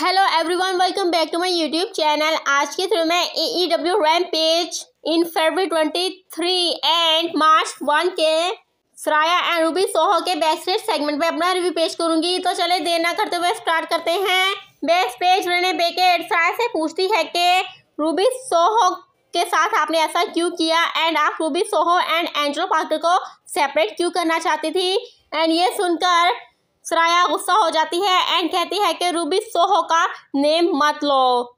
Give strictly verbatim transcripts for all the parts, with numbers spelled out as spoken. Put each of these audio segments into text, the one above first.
Hello everyone, welcome back to my YouTube channel. आज के through में एईडब्ल्यू रैम्पेज इन फरवरी तेईस एंड मार्च वन के सराया एंड रूबी सोहो के बैकस्टेज सेगमेंट में अपना रिव्यू पेश करूंगी। तो चले देर ना करते हुए स्टार्ट करते हैं। बैकस्टेज रेने पैकेट सराया से पूछती है कि रूबी सोहो के साथ आपने ऐसा क्यों किया एंड आप Ruby Soho and Angelo Parker को सेपरेट क्यों करना चाहती थी। एंड ये सुनकर सराया गुस्सा हो जाती है एंड कहती है कि रूबी सोहो का नेम मत लो,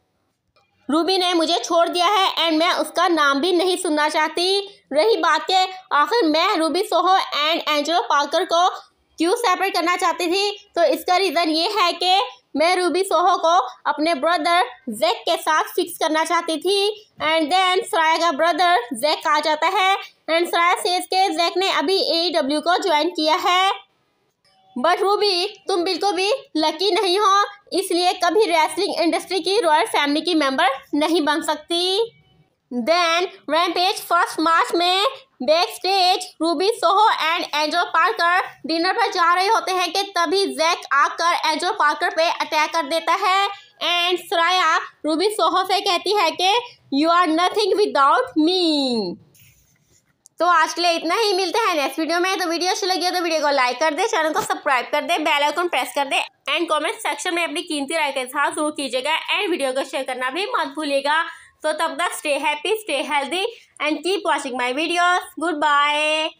रूबी ने मुझे छोड़ दिया है एंड मैं उसका नाम भी नहीं सुनना चाहती। रही बात के आखिर मैं Ruby Soho and Angelo Parker को क्यों सेपरेट करना चाहती थी, तो इसका रीज़न ये है कि मैं रूबी सोहो को अपने ब्रदर जैक के साथ फिक्स करना चाहती थी। एंड देन सराया का ब्रदर जैक आ जाता है एंड सराया सेज के जैक ने अभी एईडब्ल्यू को ज्वाइन किया है, बट रूबी तुम बिल्कुल भी लकी नहीं हो, इसलिए कभी रेसलिंग इंडस्ट्री की रॉयल फैमिली की मेंबर नहीं बन सकती। देन रैम्पेज फर्स्ट मार्च में backstage Ruby Soho and Angelo Parker dinner पर जा रहे होते हैं कि तभी जैक आकर एंजेलो पार्कर पे अटैक कर देता है एंड सराया रूबी सोहो से कहती है कि you are nothing without me. तो आज के लिए इतना ही, मिलते हैं नेक्स्ट वीडियो में। तो वीडियो अच्छी लगी हो तो वीडियो को लाइक कर दे, चैनल को सब्सक्राइब कर दे, बेल आइकन प्रेस कर दे एंड कमेंट सेक्शन में अपनी कीमती राय का इजहार जरूर कीजिएगा एंड वीडियो को शेयर करना भी मत भूलिएगा। तो तब तक stay happy, stay healthy and keep watching my videos. Good bye.